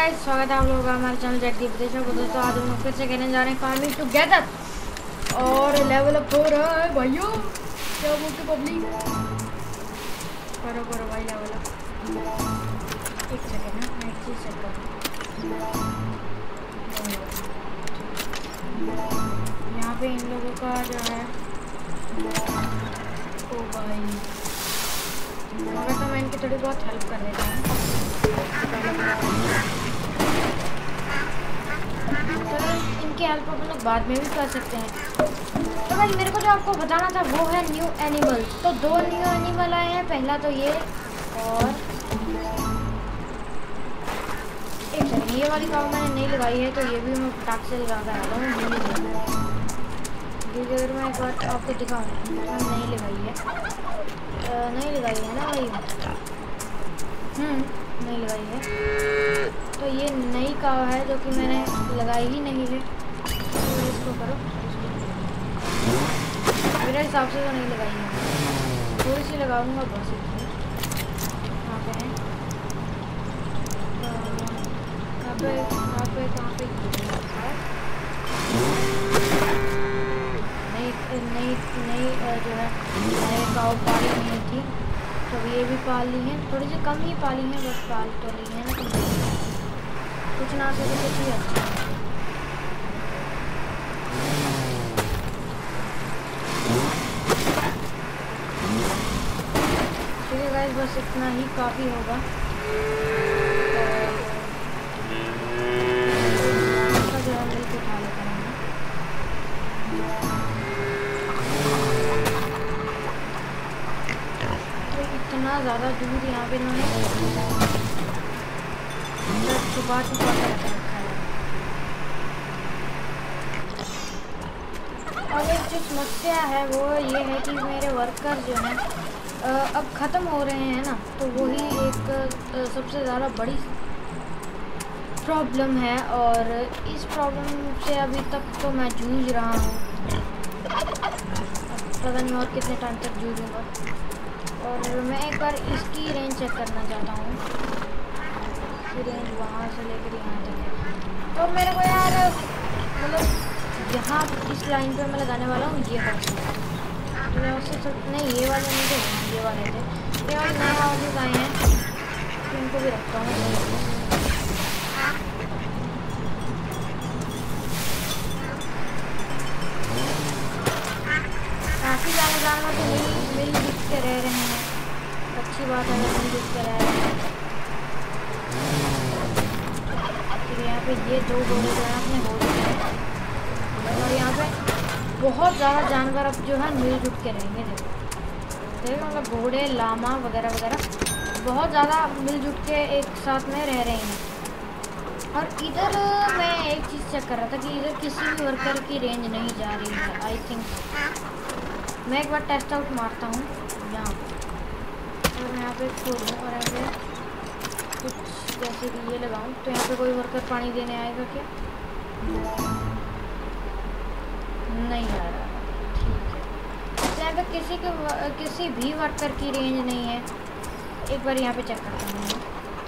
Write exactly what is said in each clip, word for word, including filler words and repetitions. Guys, स्वागत है आप लोगों का हमारे चैनल जगदीप देशों को। दोस्तों आज हम लोग फिर से खेलने जा रहे हैं फार्मिंग टुगेदर और लेवल अप हो रहा है भाइयों। क्या बोलते पब्लिक, करो करो भाई लेवल अप। एक सेकेंड ना, मैं एक चीज़ चेक करूँ। यहाँ पे इन लोगों का जो है, ओ भाई मगर तो मैं इनकी थोड़ी बहुत हेल्प कर देता हूँ। इनके हेल्प अपन लोग बाद में भी कर सकते हैं। तो भाई मेरे को जो आपको बताना था वो है न्यू एनिमल। तो दो न्यू एनिमल आए हैं, पहला तो ये और एक सेकंड, ये वाली काउ मैंने नहीं लगाई है तो ये भी मैं फटाक से लगा कर आता हूँ। ये अगर मैं एक बार आपको दिखाऊँ, नहीं लगाई है, नहीं लगाई है ना भाई, नहीं लगाई है। तो ये नई काव है जो कि मैंने लगाई ही नहीं है। तो इसको करो, मेरे हिसाब से तो नहीं लगाई है, थोड़ी सी लगाऊंगा बस। कहाँ पे है, कहाँ पे कहाँ पे कहाँ पे नई नई नई जो है नई काव पाली नहीं थी, तो ये भी पाल ली है। थोड़ी सी कम ही पाली है, बस पाल तो ली है ना, कुछ ना कुछ कुछ ही अच्छा। ठीक है गाइस, बस इतना ही काफ़ी होगा। तो जो है मिलकर खा लेते हैं, इतना ज़्यादा दूध यहाँ पे इन्होंने छुपा छुपा कर रखा है। और एक जो समस्या है वो ये है कि मेरे वर्कर जो हैं अब ख़त्म हो रहे हैं ना, तो वही एक सबसे ज़्यादा बड़ी प्रॉब्लम है। और इस प्रॉब्लम से अभी तक तो मैं जूझ रहा हूँ, पता नहीं और कितने टाइम तक जूझूँगा। और मैं एक बार इसकी रेंज चेक करना चाहता हूँ, इसकी रेंज वहाँ से लेकर यहाँ तक है। तो मेरे को यार मतलब यहाँ इस लाइन पे मैं लगाने वाला हूँ ये वाले, तो मैं उससे सब नहीं, ये वाले नहीं थे, ये वाले थे। ये वाले नए हाउसेज आए हैं तो इनको भी रखता हूँ। काफ़ी जाना जाना तो मिल मिल दिख के रह रहे हैं, अच्छी बात है। हम यूज कर रहे हैं यहाँ पे ये दो बोले जो है अपने हो रहे हैं। और यहाँ पे बहुत ज़्यादा जानवर अब जो है मिल जुट के रहेंगे। देखो देखो मतलब घोड़े, लामा वगैरह वगैरह बहुत ज़्यादा मिल जुट के एक साथ में रह रहे हैं। और इधर मैं एक चीज़ चेक कर रहा था कि इधर किसी भी वर्कर की रेंज नहीं जा रही है। आई थिंक मैं एक बार टेस्ट आउट मारता हूँ यहाँ पर, यहाँ पे खोलूँ और ऐसे कुछ जैसे कि ये लगाऊँ। तो यहाँ पे कोई वर्कर पानी देने आएगा क्या? नहीं आ रहा, ठीक है। यहाँ पे किसी के किसी भी वर्कर की रेंज नहीं है। एक बार यहाँ पे चेक करता हूँ,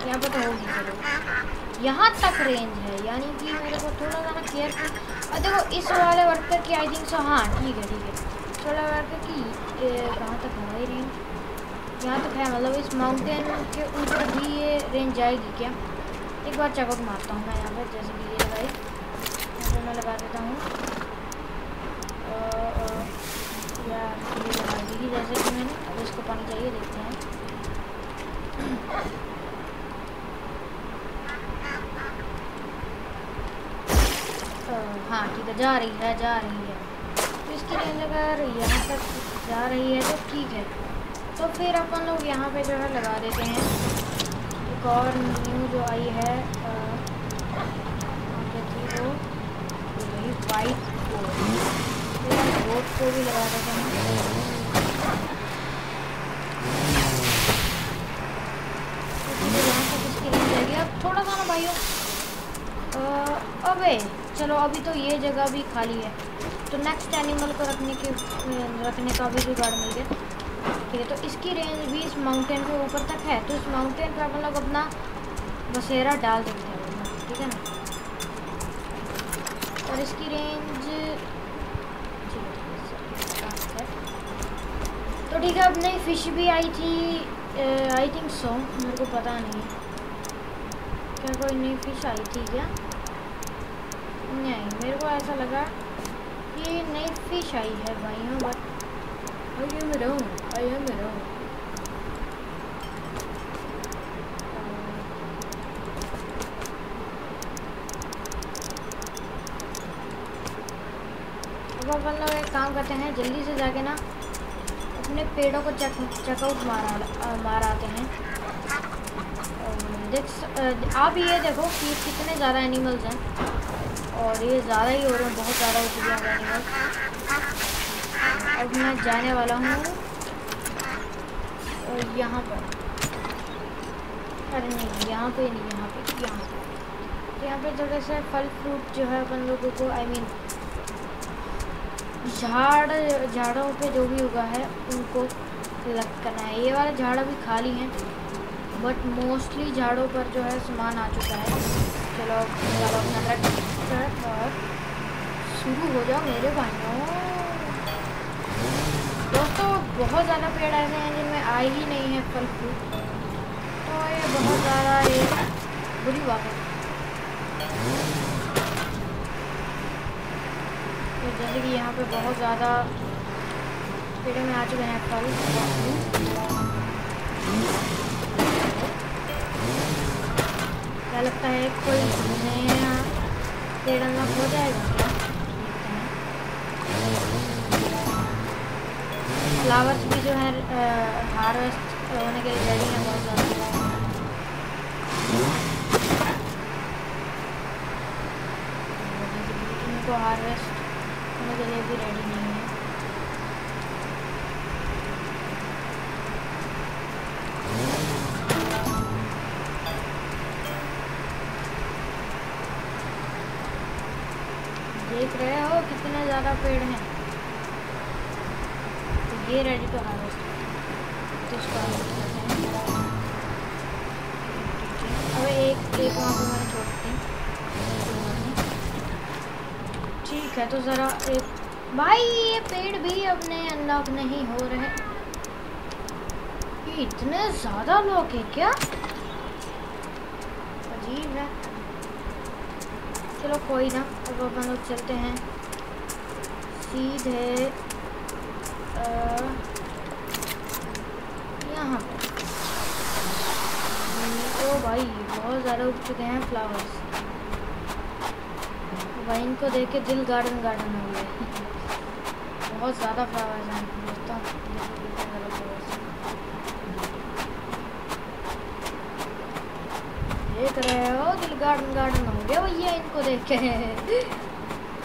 यहाँ पे तो होगी, चलो यहाँ तक रेंज है, यानी कि मेरे को थोड़ा सा ना केयर। और देखो इस वाले वर्कर की आई थिंक सो, हाँ ठीक है ठीक है, थोड़ा वर्कर की कहाँ तक हमारी रेंज यहाँ तक है, मतलब इस माउंटेन के ऊपर भी ये रेंज जाएगी क्या? एक बार चेकअप मारता हूँ मैं यहाँ पर, जैसे कि ये लगाई, यहाँ पर मैं लगा देता हूँ यार, ये लगा दी जैसे कि मैंने। अब इसको पानी चाहिए, देखते हैं। हाँ ठीक है, जा रही है जा रही है। तो इसकी रेंज अगर यहाँ तक जा रही है तो ठीक है। तो फिर अपन लोग यहाँ पे जो है लगा देते हैं एक और न्यू जो आई है, वो वाइट को, फिर बोट को भी लगा देते हैं। यहाँ से किसकी रेंज जाएगी अब थोड़ा सा ना भाइयों। अबे चलो, अभी तो ये जगह भी खाली है, तो नेक्स्ट एनिमल को रखने के रखने का भी जुगाड़ मिल गया। तो इसकी रेंज भी इस माउंटेन के ऊपर तक है, तो इस माउंटेन पर अपन लोग अपना बसेरा डाल देते हैं। ठीक है ना। और इसकी रेंज तो ठीक है। अब नई फिश भी आई थी, आई थिंक सो, मेरे को पता नहीं क्या कोई नई फिश आई थी क्या? नहीं, मेरे को ऐसा लगा कि नई फिश आई है भाइयों, but I am wrong, I am wrong. अब अपन लोग एक काम करते हैं, जल्दी से जाके ना अपने पेड़ों को चेक चेकआउट मारा मार आते हैं। देख आप ये देखो कि कितने ज़्यादा एनिमल्स हैं, और ये ज़्यादा ही हो रहे हैं, बहुत ज़्यादा हो चुके हैं एनिमल्स। अब मैं जाने वाला हूँ और यहाँ पर, अरे नहीं यहाँ पे नहीं, यहाँ पे यहाँ पे यहाँ पे थोड़े से फल फ्रूट जो है अपन लोगों को, आई मीन झाड़ झाड़ों पे जो भी उगा है उनको कलेक्ट करना है। ये वाले झाड़ अभी खाली हैं, बट मोस्टली झाड़ों पर जो है सामान आ चुका है। चलो अपना ट्रक और शुरू हो जाओ मेरे भाइयों। दोस्तों बहुत ज़्यादा पेड़ ऐसे हैं जिनमें आए ही नहीं है फल फ्रूट, तो ये बहुत ज़्यादा ये बुरी बात है। तो जैसे कि यहाँ पे बहुत ज़्यादा पेड़ों में आ चुके हैं फल। क्या लगता है कोई नया पेड़ अनलॉक हो जाएगा? फ्लावर्स भी जो है हार्वेस्ट होने के लिए रेडी हैं बहुत ज़्यादा। इनको हार्वेस्ट मुझे भी रेडी नहीं है। देख रहे हो कितने ज़्यादा पेड़ हैं, तो ये रेडी तो हार्वेस्ट करते हैं। अब एक एक वहाँ पर मैंने छोड़ती हूँ, ठीक है। तो ज़रा एक भाई ये पेड़ भी अपने अनलॉक नहीं हो रहे, ये इतने ज़्यादा लोग हैं क्या? अजीब है। चलो कोई ना, अब अपन लोग चलते हैं सीधे यहाँ पर। तो भाई बहुत ज़्यादा उग चुके हैं फ्लावर्स, भाई इनको देख के दिल गार्डन गार्डन हो गया। बहुत ज़्यादा फ्लावर्स हैं दोस्तों। देख रहे हो दिल गार्डन गार्डन हो गया भैया इनको देख के।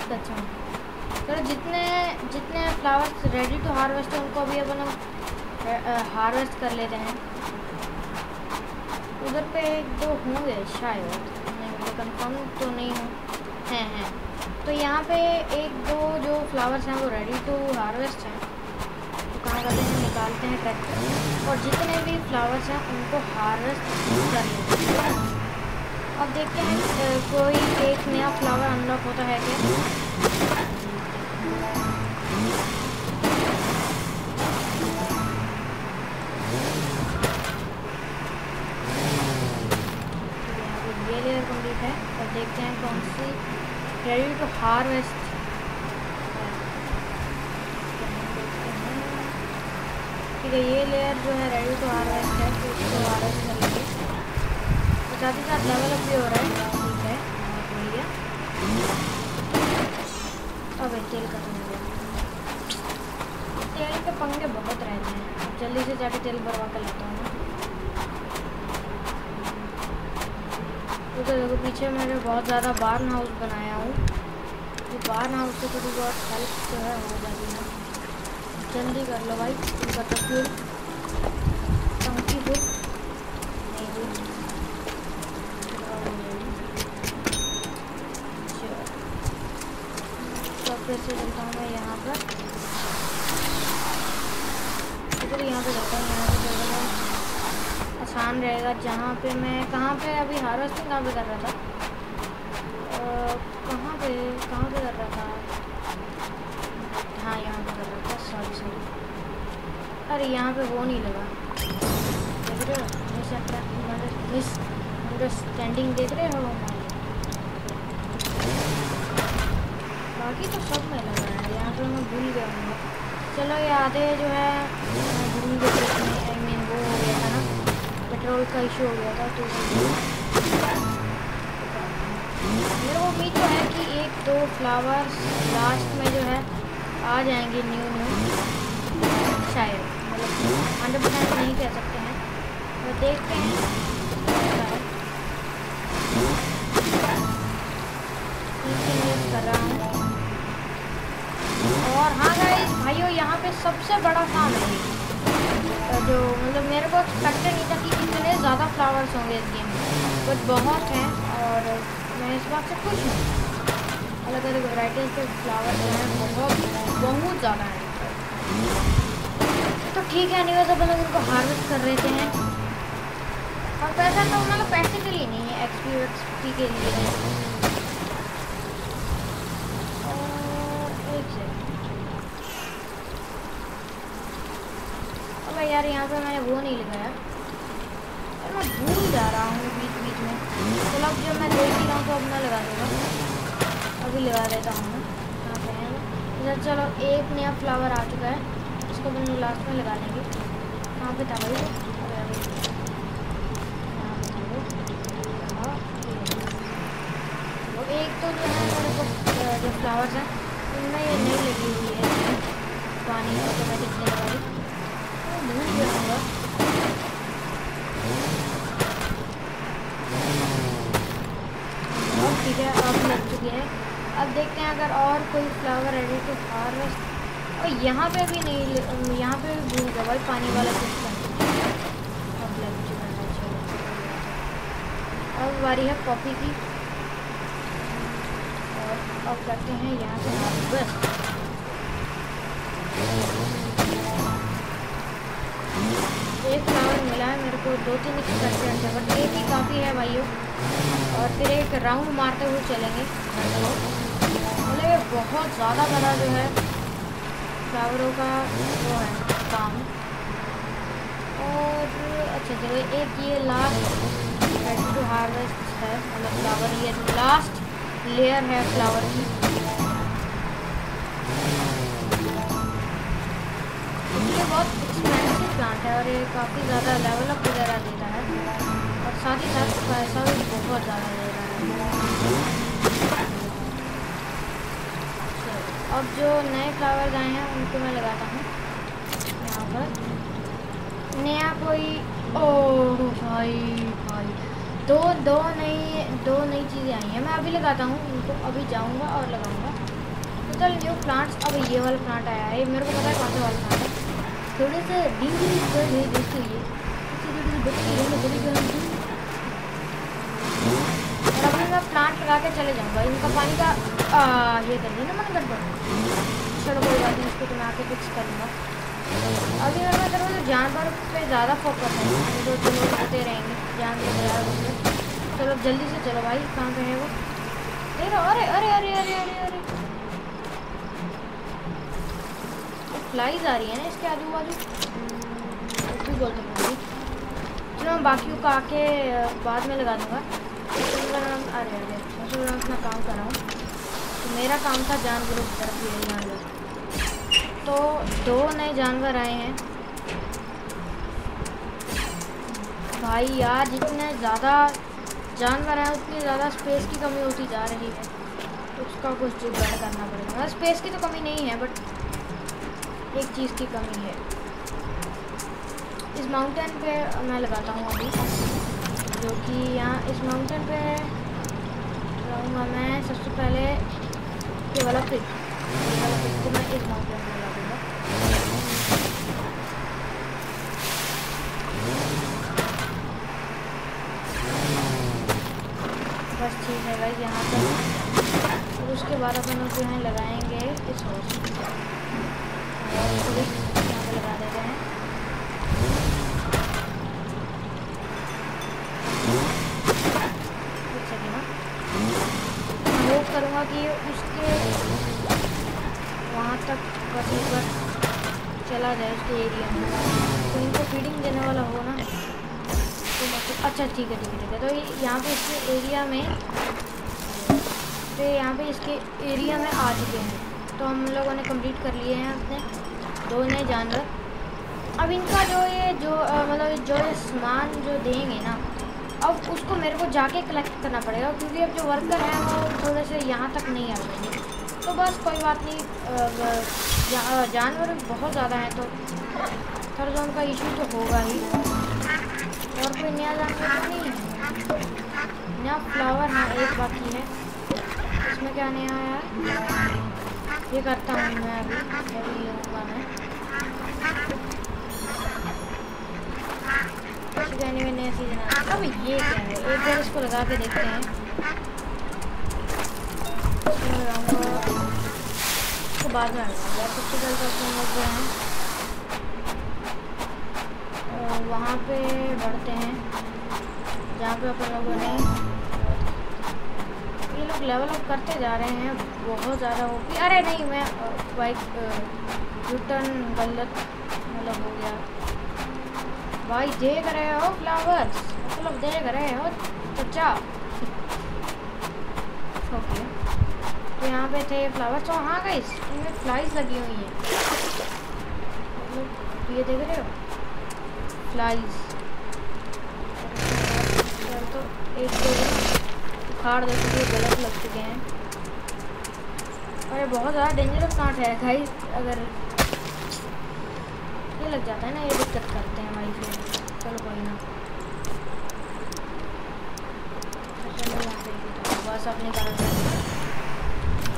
सच में चलो, जितने जितने फ्लावर्स रेडी टू हार्वेस्ट है उनको भी अपन हार्वेस्ट कर लेते हैं। उधर पे एक दो होंगे शायद, नहीं कंफर्म तो नहीं हूँ हैं हैं तो यहाँ पे एक दो जो फ्लावर्स हैं वो रेडी टू हार्वेस्ट हैं, तो कहाँ करते हैं निकालते हैं ट्रैक्टर, और जितने भी फ्लावर्स हैं उनको हार्वेस्ट कर लेते हैं। अब देखते हैं कोई एक नया फ्लावर अनलॉक होता है क्या। ये लेयर कंप्लीट है, और देखते हैं कौन सी रेडी टू हार्वेस्ट। ठीक है, ये लेयर जो है रेडी टू हार्वेस्ट है, तो इसको हार्वेस्ट कर लेंगे। तो साथ ही साथ डेवलप भी हो रहा है, ठीक है बहुत बढ़िया। अब तेल का तेल के पंखे बहुत रहते हैं, अब जल्दी से जाके तेल भरवा कर लेता हूँ। तो देखो पीछे मैंने बहुत ज़्यादा बार्न हाउस बनाया हूँ, तो बार्न हाउस से थोड़ी बहुत हेल्प जो है हो जाती है। जल्दी कर लो भाई, उनका तस्वीर टंकी बुक नहीं हुई। तो फिर से चलता हूँ मैं यहाँ पर, इधर यहाँ पर जाता हूँ, यहाँ पर चलता आसान रहेगा। जहाँ पे मैं कहाँ पे अभी हार्वेस्टिंग कहाँ पे कर रहा था, कहाँ पे कहाँ पे कर रहा था? हाँ यहाँ पे कर रहा था, सॉरी सॉरी। अरे यहाँ पे वो नहीं लगा, देख रहे हो? मिस अंडरस्टैंडिंग देख रहे हो? बाकी तो सब में लगा है, यहाँ पे मैं भूल गया हूँ। चलो ये आधे जो है भूल गए, आई मीन वो हो गया था ना, पेट्रोल का इशू हो गया था। तो मेरे को उम्मीद तो है कि एक दो फ्लावर्स लास्ट में जो है आ जाएंगे न्यू न्यू, शायद, मतलब हंड्रेड परसेंट नहीं कह सकते हैं, तो देखते हैं। यूज़ कर रहा हूँ। और हाँ गाइस भाइयों, यहाँ पे सबसे बड़ा काम है जो, मतलब मेरे को एक्सपेक्टेड नहीं था कि इतने ज़्यादा फ्लावर्स होंगे इस गेम में, बट बहुत हैं और मैं इस बात से खुश हूँ। अलग अलग वैराइटीज़ के फ्लावर जो हैं बहुत बहुत ज़्यादा हैं। तो ठीक है, एनीवेज अपन लोग उनको हार्वेस्ट कर लेते हैं। और पैसा तो मतलब पैसे के लिए नहीं है, एक्सपी एक्सपी के लिए है। और एक सेकंड, अब यार यहाँ पे मैंने वो नहीं लगाया, मैं भूल जा रहा हूँ बीच बीच में। चलो अब जब मैं देख ही रहा हूँ तो अब मैं लगा दूँगा, अभी लगा देता हूँ मैं। कहाँ पे है इधर? चलो एक नया फ्लावर आ चुका है, इसको अपन लास्ट में लगा देंगे। कहाँ पे था भाई? वो एक तो जो है मेरे को जो फ्लावर्स हैं उनमें ये नहीं लगी हुई है, पानी ऑटोमेटिक नहीं लगा रही, भूल गया होगा। ठीक है, अब लग चुकी है। अब देखते हैं अगर और कोई फ्लावर रेडी टू हार्वेस्ट। और यहाँ पे भी नहीं, यहाँ पे भी भूल गया भाई पानी वाला सिस्टम। अब लग चुका है, चलो अब बारी है कॉफ़ी की। और अब करते हैं यहाँ से हार्वेस्ट। एक फ्लावर मिला है मेरे को, दो तीन करते हैं, बट एक ही काफ़ी है भाइयों। और फिर एक राउंड मारते हुए चलेंगे। मतलब ये बहुत ज़्यादा बड़ा जो है फ्लावरों का वो है काम। और अच्छा चलो, एक ये लास्ट रेडी टू हार्वेस्ट है, मतलब फ्लावर ये लास्ट लेयर है फ्लावर की। ये बहुत एक्सपेंसिव प्लांट है और ये काफ़ी ज़्यादा लेवल अप वगैरह देता है, और साथ ही साथ पैसा भी बहुत ज़्यादा दे रहा है। अब जो नए फ्लावर्स आए हैं उनको मैं लगाता हूँ यहाँ पर। नया कोई, ओ भाई भाई दो दो नई दो नई चीज़ें आई हैं, मैं अभी लगाता हूँ उनको, अभी जाऊँगा और लगाऊँगा। तो चल न्यू प्लांट्स, अब ये वाला प्लांट आया है, मेरे को पता है कौन सा वाला प्लांट है। थोड़े से डींगरी कर है जिसके लिए अपने प्लांट लगा के चले जाऊँगा। इनका पानी का आ, ये कर देना मन कर दो, चलो कोई बात नहीं, इसको तो मैं आके फिक्स करूँगा। अभी अगर मैं करूँगा तो जानवर पे ज़्यादा फोकस है, जो तो लोग होते रहेंगे जानवर। चलो जल्दी से चलो भाई, कहाँ पे है वो? अरे अरे अरे अरे अरे अरे फ्लाइज आ रही है ना इसके आजू बाजू, बोल दूँगी मैं बाकी को आके बाद में लगा दूँगा। अरे अरे मैं अपना काम कर रहा हूँ, तो मेरा काम था जानवरों की तरफ ये जानवर। तो दो नए जानवर आए हैं भाई यार, जितने ज़्यादा जानवर हैं उतनी ज़्यादा स्पेस की कमी होती जा रही है, तो उसका कुछ जुगाड़ करना पड़ेगा। स्पेस की तो कमी नहीं है, बट एक चीज़ की कमी है। इस माउंटेन पे मैं लगाता हूँ अभी, जो कि यहाँ इस माउंटेन पे लगाऊंगा मैं सबसे पहले। ये वाला पिक ये वाला पिक को मैं इस माउंटेन पे लगा दूँगा, बस ठीक है भाई यहाँ तक। और उसके बाद अपन लोग जो है लगाएंगे इस हॉर्स को, यहाँ पर लगा देते हैं। उसके वहाँ तक बस चला जाए उसके एरिया में, तो इनको फीडिंग देने वाला हो ना, तो मतलब अच्छा ठीक है ठीक है ठीक है। तो यहाँ पे इसके एरिया में, तो यहाँ पे इसके एरिया में आ चुके हैं। तो हम लोगों ने कंप्लीट कर लिए हैं अपने दो नए जानवर। अब इनका जो ये जो मतलब जो ये सामान जो देंगे ना, अब उसको मेरे को जाके कलेक्ट करना पड़ेगा, क्योंकि अब जो वर्कर हैं वो थोड़े से यहाँ तक नहीं आ पाएंगे। तो बस कोई बात नहीं, जानवर बहुत ज़्यादा हैं तो थोड़ा सा उनका इशू तो होगा ही। और कोई नया जानवर नहीं है, नया फ्लावर है एक बाकी है, इसमें क्या नया आया ये करता हूँ मैं अभी अभी कहने में नया सीजन आ रहा है। अब ये क्या है, एक बार इसको लगा के देखते हैं। इसको बाद में सबसे पहले हैं वहाँ पे बढ़ते हैं जहाँ पे अपन लोगों ने, ये लोग लेवल अप करते जा रहे हैं बहुत ज़्यादा हो गई। अरे नहीं, मैं बाइक रिटर्न गलत मतलब हो गया भाई। देख रहे हो फ्लावर्स, मतलब देख रहे हो अच्छा ओके। तो यहाँ पे थे फ्लावर्स, और हाँ गाइस इनमें फ्लाइज लगी हुई हैं, मतलब ये देख रहे हो फ्लाइज। तो एक दो उखाड़ देते हुए गलत लग चुके हैं। अरे बहुत ज़्यादा डेंजरस कांट है गाइस, अगर ये लग जाता है ना ये दिक्कत करते हैं हमारी फिर। चलो कोई ना, बस अब निकाल देंगे।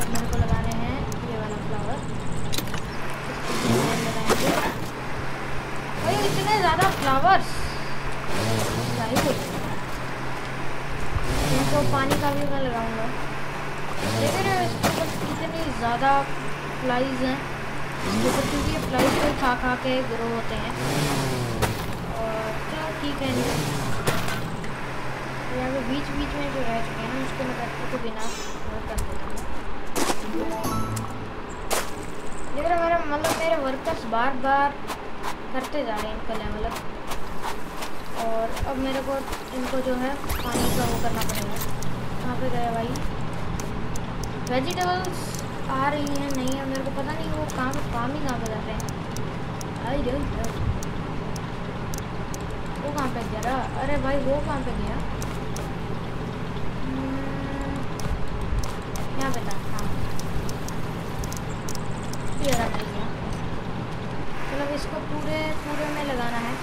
मेरे को लगाने हैं ये वाला फ्लावर, लगाएंगे भाई इतने ज़्यादा फ्लावर्स चाहिए। इनको पानी का भी मैं लगाऊंगा। लेकिन इसको कितनी ज़्यादा फ्लाइज हैं, क्योंकि ये फ्लाइज को खा खा के ग्रो होते हैं। और क्या ठीक है, यहाँ पे बीच बीच में जो रह चुके हैं ना उसको मैं को बिना कर देती हूँ। लेकिन हमारा मतलब मेरे वर्कर्स बार बार करते जा रहे हैं इनका लेवल अप, और अब मेरे को इनको जो है पानी का वो करना पड़ेगा। कहाँ पे गया भाई, वेजिटेबल्स आ रही है नहीं है मेरे को पता नहीं, वो काम काम ही कहाँ पे जा रहे हैं। आई डोंट नो वो कहाँ पे गया रहा। अरे भाई वो कहाँ पे गया, यहाँ पे था हाँ ये रहा नहीं गया। मतलब इसको पूरे पूरे में लगाना है,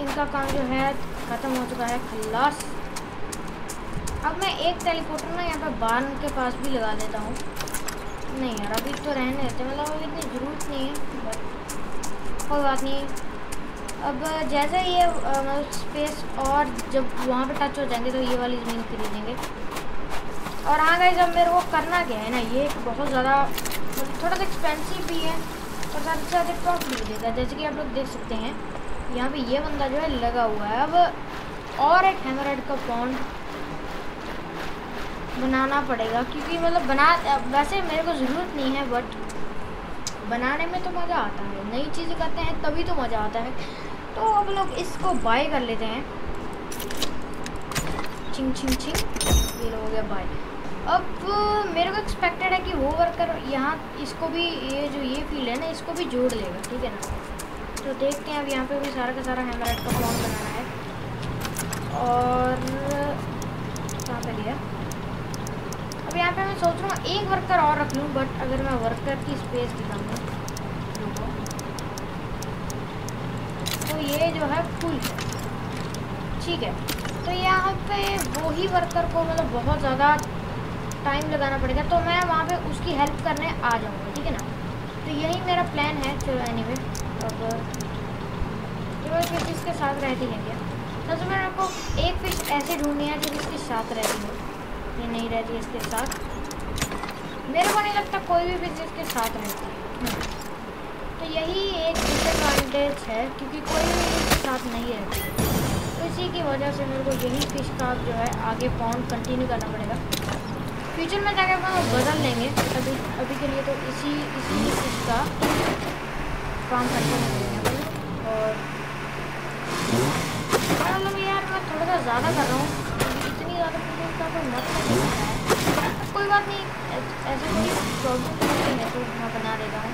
इनका काम जो है ख़त्म हो चुका है खलास। अब मैं एक टेलीपोर्टर ना यहाँ पर बार्न के पास भी लगा देता हूँ। नहीं यार अभी तो रहने देते, मतलब अभी इतनी ज़रूरत नहीं है, बट कोई बात नहीं। अब जैसे ये मतलब स्पेस और जब वहाँ पे टच हो जाएंगे तो ये वाली ज़मीन खरीदेंगे। और हाँ गाइस अब मेरे को करना क्या है ना, ये बहुत ज़्यादा मतलब थोड़ा सा एक्सपेंसिव भी है और साथ ही साथ प्रॉफिट भी देता है। जैसे कि आप लोग देख सकते हैं यहाँ पे ये बंदा जो है लगा हुआ है। अब और एक हैमरहेड का पॉन्ड बनाना पड़ेगा, क्योंकि मतलब बना वैसे मेरे को ज़रूरत नहीं है, बट बनाने में तो मज़ा आता है, नई चीज़ें करते हैं तभी तो मज़ा आता है। तो अब लोग इसको बाय कर लेते हैं। छिंग छिंग छिंग, ये हो गया बाय। अब मेरे को एक्सपेक्टेड है कि वो वर्कर यहाँ इसको भी, ये जो ये फील्ड है ना, इसको भी जोड़ लेगा, ठीक है ना। तो देखते हैं, अब यहाँ पे भी सारा का सारा हैमरहैड का प्लान बनाना है। और कहाँ पे लिया, अब यहाँ पे मैं सोच रहा हूँ एक वर्कर और रख लूँ, बट अगर मैं वर्कर की स्पेस दिखाऊंगा लोगों तो ये जो है फुल, ठीक है। तो यहाँ पे वो ही वर्कर को मतलब बहुत ज़्यादा टाइम लगाना पड़ेगा, तो मैं वहाँ पे उसकी हेल्प करने आ जाऊँगा, ठीक है ना। तो यही मेरा प्लान है। चलो एनीवे, अब चलो फिश इसके साथ रहती है क्या? तो मैंने आपको एक फिश ऐसे ढूंढनी है जो इसके साथ रहती हो, ये नहीं रहती इसके साथ। मेरे को नहीं लगता कोई भी फिश इसके साथ रहती है, तो यही एक डिसएडवांटेज है क्योंकि कोई भी इसके साथ नहीं रहती है। तो इसी की वजह से मेरे को यही फिश का जो है आगे पाउंड कंटिन्यू करना पड़ेगा, फ्यूचर में जाकर हम बदल लेंगे। अभी अभी के लिए तो इसी इसी इसका काम करते हैं। और मतलब यार मैं थोड़ा सा ज़्यादा कर रहा हूँ, इतनी ज़्यादा प्रोजेक्ट का कोई मतलब नहीं होता है। कोई बात नहीं, ऐसा कोई प्रॉब्लम नहीं है, तो मैं बना देता हूँ।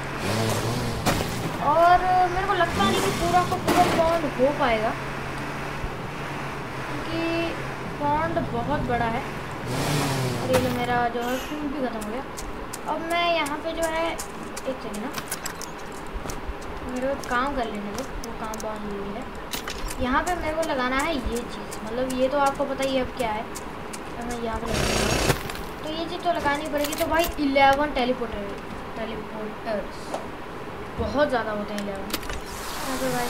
और मेरे को लगता नहीं कि पूरा को पूरा पॉन्ड हो पाएगा क्योंकि पॉन्ड बहुत बड़ा है। और ये मेरा जो है फूल भी खत्म हो गया। अब मैं यहाँ पे जो है एक चीज ना मेरे को काम कर लेने दो, वो काम बहुत जरूरी है। यहाँ पे मेरे को लगाना है ये चीज़, मतलब ये तो आपको पता ही है अब क्या है। तो मैं यहाँ पे लगाऊंगा, तो ये चीज़ तो लगानी पड़ेगी। तो भाई इलेवन टेलीपोर्टर टेलीपोर्टर्स बहुत ज़्यादा होते हैं, इलेवन। यहाँ पे भाई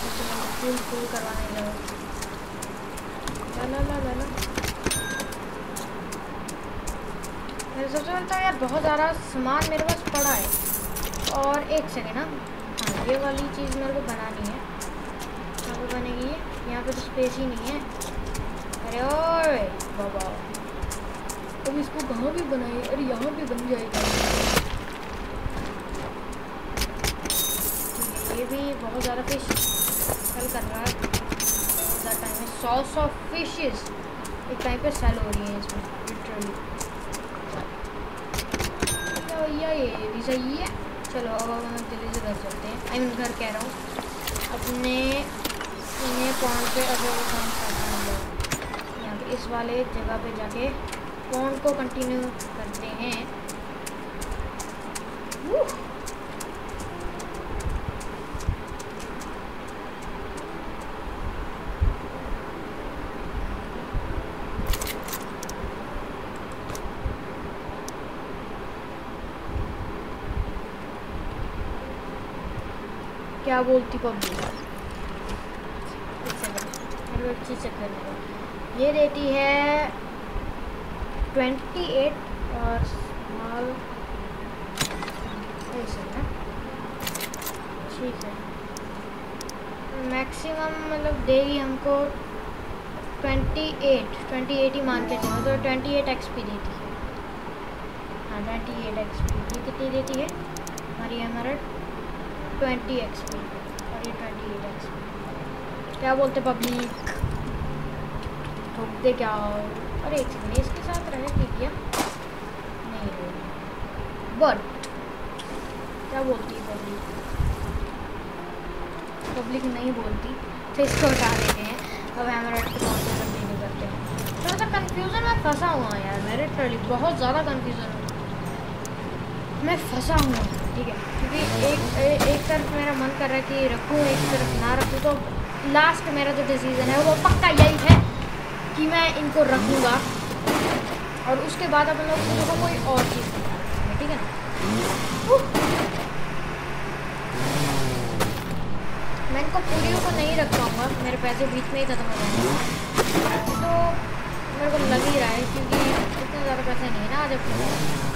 फूल फूल करवाना इलेवन। मेरे सबसे मिलता है यार बहुत ज़्यादा सामान मेरे पास पड़ा है। और एक सेकेंड, हाँ ये वाली चीज़ मेरे को बनानी है। यहाँ पर बनेगी, यहाँ पे तो स्पेस ही नहीं है। अरे ओए बाबा, तुम इसको कहाँ भी बनाइए, अरे यहाँ भी बन जाएगा। ये भी बहुत ज़्यादा फिश सेल कर रहा है, ज़्यादा टाइम में सौ सौ फिशेस एक टाइम पर सेल हो रही है इसमें लिटरली। ये भी सही है। चलो अब हम जल्दी से घर चलते हैं, आई मीन घर कह रहा हूँ, अपने अपने पॉन्ड पे। अगर वो काम करना यहाँ पे इस वाले जगह पे जाके पॉन्ड को कंटिन्यू करते हैं। क्या बोलती पब्लिक, हर एक चीज़ चेक करने का। ये देती है अट्ठाईस और स्मॉल, ठीक है। मैक्सिमम मतलब देगी हमको अट्ठाईस, अट्ठाईस ही मान के चलो, तो अट्ठाईस एक्सपी देती है। हाँ अट्ठाईस एक्सपी, ये कितनी देती है हमारी एमरल्ड, ट्वेंटी एक्सपी और ये ट्वेंटी एट एक्सपी। क्या बोलते पब्लिक, ठोकते क्या हो। और एक सेकेंड, इसके साथ रहे ठीक है, नहीं रहे बट क्या बोलती है पब्लिक, पब्लिक नहीं बोलती। तो इसको हटा देते हैं, अब हमारा कंटिन्यू करते हैं। थोड़ा सा कन्फ्यूज़न में फंसा हुआ है यार, मेरे ट्रॉली बहुत ज़्यादा कन्फ्यूज़न मैं फंसा हूँ, ठीक है। क्योंकि एक ए, एक तरफ मेरा मन कर रहा है कि रखूँ, एक तरफ ना रखूँ। तो लास्ट मेरा जो डिसीज़न है वो पक्का यही है कि मैं इनको रखूँगा और उसके बाद अपन लोग को तो कोई और चीज़ बता देंगे, ठीक है ना। मैं इनको पूरी को नहीं रख पाऊँगा, मेरे पैसे बीच में ही ख़त्म हो जाएंगे। तो मेरे को लग ही रहा है क्योंकि इतना ज़्यादा पैसा नहीं है ना आज अपने।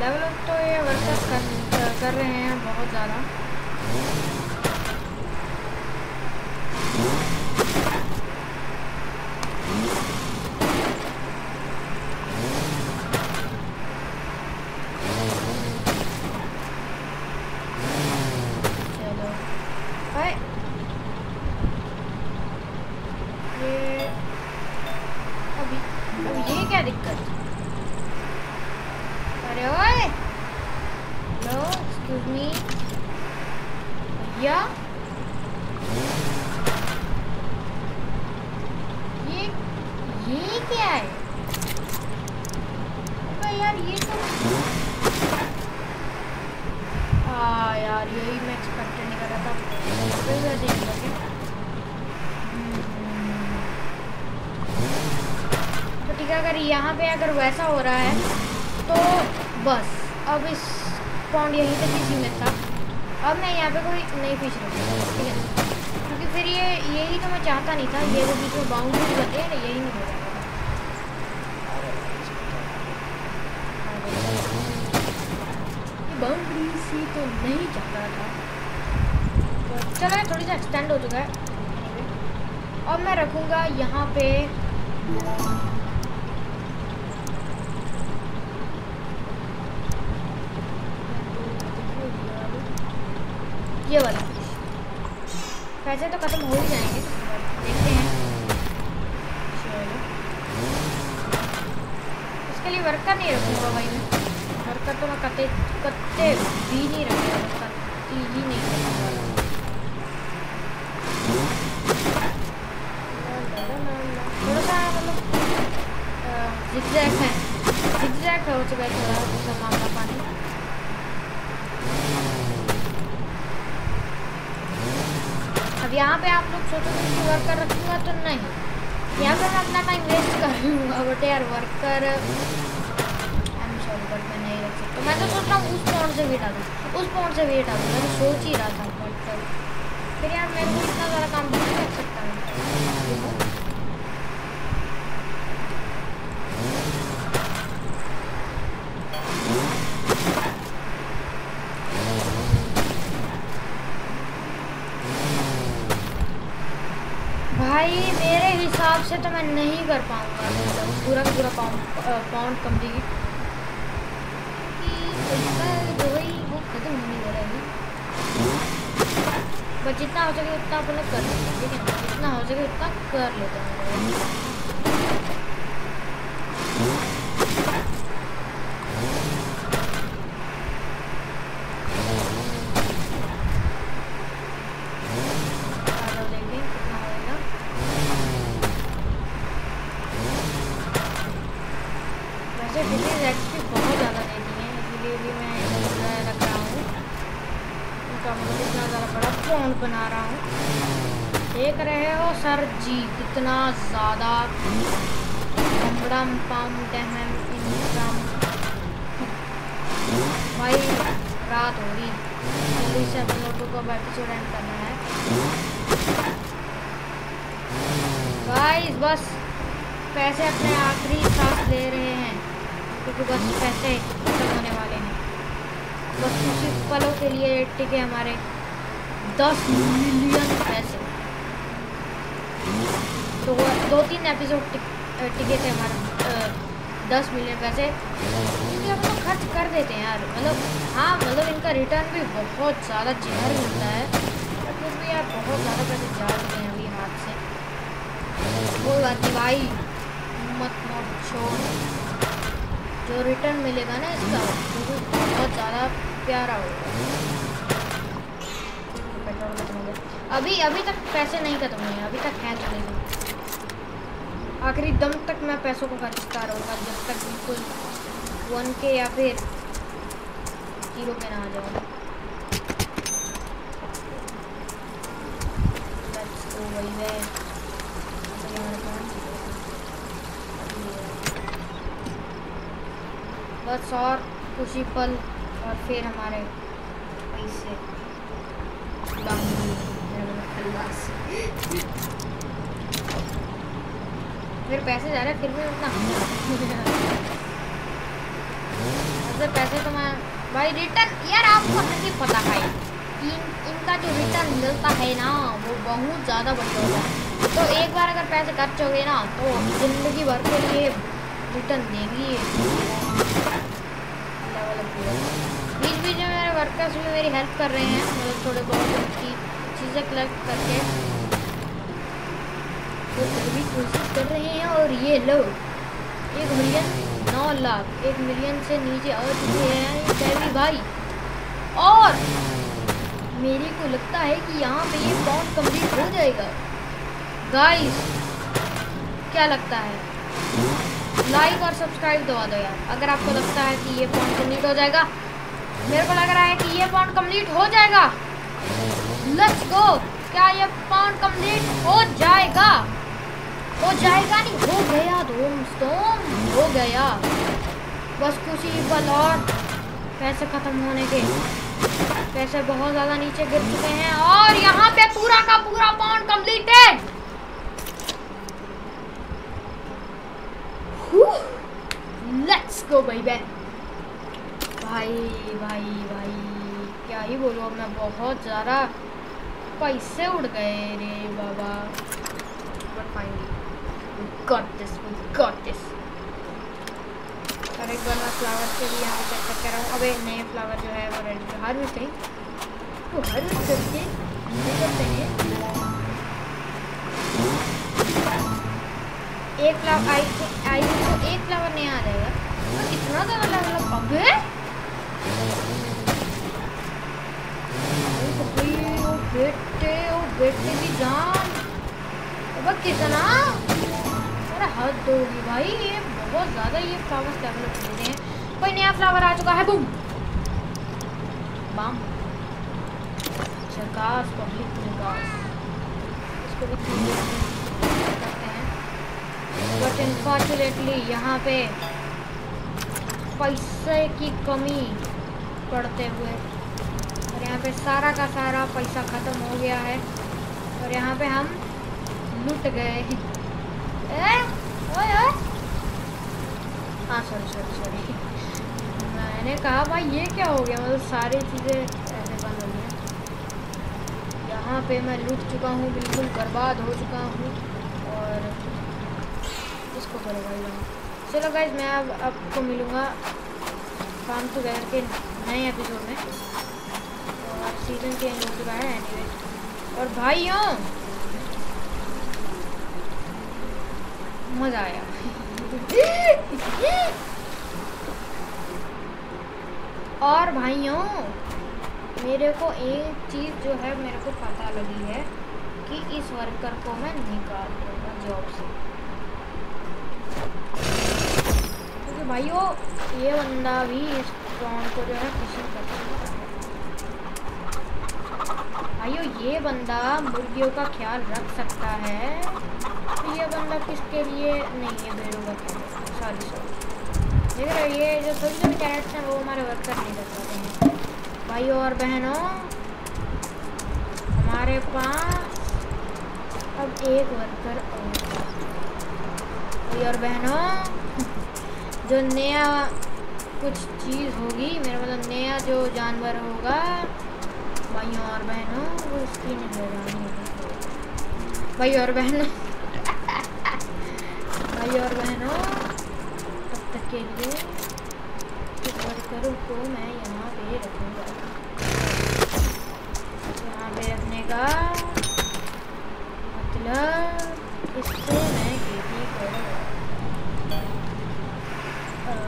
लेवल अप तो ये वर्कर्स कर, कर रहे हैं बहुत ज़्यादा। चलो भाई ये अभी अब ये क्या दिक्कत? अरे ओए हेलो एक्सक्यूज मी भैया, ये ये क्या है भाई? यार ये तो हाँ यार यही मैं एक्सपेक्ट नहीं कर रहा था। कोई बात नहीं तो ठीक है, अगर यहाँ पे अगर वैसा हो रहा है तो बस अब इस पॉन्ड यहीं तक ही सीमित था। अब मैं यहाँ पे कोई नहीं फिश रखूँगा, ठीक है, क्योंकि फिर ये यही तो मैं चाहता नहीं था। ये वो बीच में बाउंड्री बते हैं ना, यही नहीं होता। ये बाउंड्री सी तो नहीं चाहता था। तो चलो थोड़ी सा एक्सटेंड हो चुका है। अब मैं रखूँगा यहाँ पे ये वाला। पैसे तो खत्म हो ही जाएंगे, देखते हैं। इसके लिए वर्कर नहीं रखूँगा भाई मैं, वर्कर तो मैं कते कते भी नहीं रखूँगा, कते ही नहीं रखूँगा। थोड़ा सा मतलब जिगजैग है, जिगजैग हो चुका है थोड़ा सा मामला पानी। अब यहाँ पे आप लोग सोचोगे कि वर्कर रखूँगा तो नहीं, यहाँ पर मैं अपना टाइम वेस्ट करूँगा। बट यार worker I am sorry but मैं नहीं रख सकता। मैं तो सोच रहा हूँ उस पॉइंट से भी हटा दूँ, उस पॉइंट से भी हटा दूँ, मैं सोच ही रहा था। बट फिर यार मैं तो इतना सारा काम नहीं कर सकता हूँ। भाई मेरे हिसाब से तो मैं नहीं कर पाऊँगा मतलब पूरा पूरा पाउंड पाउंड कम्प्लीट, क्योंकि जो है वो खत्म नहीं हो रहा है। बस जितना हो सके उतना अपन कर लेते हैं, ठीक है, जितना हो सके उतना कर लेते हैं। देखें कितना होगा। वैसे फिशेज एक्सपी बहुत ज़्यादा देती हैं, इसीलिए भी मैं इतना रख रहा हूँ उनका, मतलब इतना ज़्यादा बड़ा पॉन्ड बना रहा हूँ। देख रहे हो सर जी कितना ज़्यादा बड़ा पॉन्ड है इनका। भाई रात हो रही, जल्दी से अपने लोगों को एपिसोड एंड करना है गाइस। बस पैसे अपने आखिरी सांस ले रहे हैं, क्योंकि बस पैसे खत्म होने वाले हैं। बस उसी पलों के लिए टिके हमारे दस मिलियन पैसे। तो दो तीन एपिसोड टिक, टिके थे हमारे दस मिलियन पैसे, क्योंकि हम लोग खर्च कर देते हैं यार। मतलब हाँ मतलब इनका रिटर्न भी बहुत ज़्यादा जहर मिलता है, तो भी यार बहुत ज़्यादा पैसे जा रहे हैं अभी हाथ से। कोई बात नहीं भाई, मत मत छोड़, जो रिटर्न मिलेगा ना इसका वो बहुत ज़्यादा प्यारा होगा। अभी अभी तक पैसे नहीं खत्म हुए, अभी तक है तो नहीं, आखिरी दम तक मैं पैसों को खर्च कर रहूँगा, जब तक बिल्कुल वन के या फिर जीरो पे ना आ जाऊँ। तो वही है बस, और कुछ ही पल और फिर हमारे पैसे फिर पैसे जा रहे हैं, फिर भी उतना से पैसे तो मैं भाई रिटर्न यार आपको नहीं पता है कि इन, इनका जो रिटर्न मिलता है ना वो बहुत ज़्यादा बढ़िया होता है। तो एक बार अगर पैसे खर्च हो गए ना तो ज़िंदगी भर के लिए रिटर्न देंगी। बीच बीच में मेरे वर्कर्स भी मेरी हेल्प कर रहे हैं, मतलब थोड़े बहुत अच्छी चीज़ें कलेक्ट करके वो भी कोशिश कर रहे हैं। और ये लो एक मिलियन नौ लाख एक मिलियन से नीचे और चुके हैं सैवी भाई। और मेरे को लगता है कि यहाँ पे ये पाउंड कंप्लीट हो जाएगा गाइस, क्या लगता है? लाइक और सब्सक्राइब दबा दो यार अगर आपको लगता है कि ये पाउंड कंप्लीट हो जाएगा। मेरे को लग रहा है कि ये पाउंड कंप्लीट हो जाएगा। लेट्स गो, क्या ये पाउंड कंप्लीट हो जाएगा? हो जाएगा नहीं, हो गया दोस्तों, हो गया। बस कुछ ही पल और पैसे ख़त्म होने के, पैसे बहुत ज़्यादा नीचे गिर चुके हैं। और यहाँ पे पूरा का पूरा पाउंड कंप्लीटेड। लेट्स गो भाई भाई भाई भाई क्या ही बोलूँ अब मैं, बहुत ज़्यादा पैसे उड़ गए रे बाबा। But finally, we got this, we got this. और एक बार मैं फ्लावर के लिए यहाँ पे चेक कर रहा हूँ। अबे नए फ्लावर जो है वो रेड हार्वेस्ट है, तो हार्वेस्ट करके निकलते हैं। एक फ्लावर आई आई तो एक फ्लावर नहीं आ जाएगा तो इतना तो मतलब पंप है। ओ बेटे ओ बेटे की जान, अब कितना मेरा हाथ धोगी भाई, ये बहुत ज़्यादा ये फ्लावर्स डेवलप हो रहे हैं। कोई नया फ्लावर आ चुका है, बूम बम झकास पब्लिक झकास। इसको भी करते हैं बट अनफॉर्चुनेटली यहाँ पे पैसे की कमी पड़ते हुए और यहाँ पे सारा का सारा पैसा ख़त्म हो गया है। और यहाँ पे हम लूट गए। ए ओए ओए हाँ सॉरी सॉरी सॉरी मैंने कहा भाई ये क्या हो गया, मतलब सारी चीज़ें ऐसे बंद हो गई। यहाँ पे मैं लूट चुका हूँ, बिल्कुल बर्बाद हो चुका हूँ। और इसको करो भाई, चलो गाइस मैं अब आपको मिलूँगा फार्म टुगेदर के नए एपिसोड में। और सीज़न चेंज हो चुका है एनीवे। और भाइयों मजा आया और भाइयों मेरे को एक चीज़ जो है मेरे को पता लगी है कि इस वर्कर को मैं निकाल दूँगा जॉब से, क्योंकि भाइयों ये बंदा भी इस पाउंड को जो है फिशिंग कर सकता है। भाइयों ये बंदा मुर्गियों का ख्याल रख सकता है, ये बंदा किसके लिए नहीं है, भेड़ों का ख्याल। सॉरी सॉरी देख रहे हो ये जो थोड़ी थोड़ी कैरेक्टर्स हैं वो हमारे वर्कर नहीं कर पाते हैं। भाइयों और बहनों हमारे पास अब एक वर्कर और, भाई और बहनों जो नया कुछ चीज़ होगी मेरा मतलब नया जो जानवर होगा भाइयों और बहनों वो उसकी निगरानी होगी। भाई और बहनों भाई और बहनों तब तक के लिए इस वर्करों को मैं यहाँ पे रखूँगा। यहाँ पे रखने का मतलब इसको मैं खेती करूँगा। और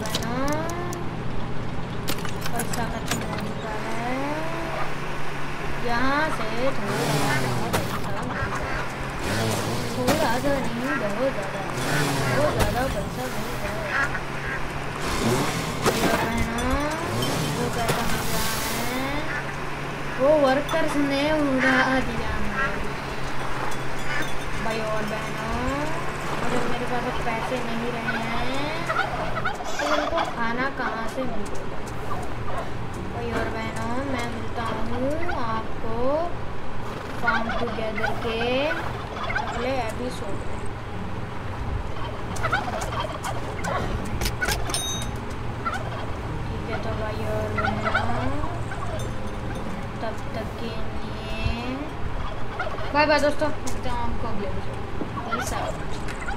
बहनों पैसा खत्म हो चुका है, यहाँ से थोड़ा ज़्यादा नहीं, बहुत ज़्यादा बहुत ज़्यादा पैसा नहीं है। वो पैसा मिला है वो वर्कर्स ने उड़ा दिया है। भाई और बहनों और जब मेरे पास अब पैसे नहीं रहे हैं तो उनको खाना कहाँ से मिलेगा? भाई और बहनों मैं मिलता हूँ आपको फार्म टुगेदर के अगले एपिसोड में। तब तक के लिए बाय बाय दोस्तों, मिलते हैं आपको अगले वीडियो में।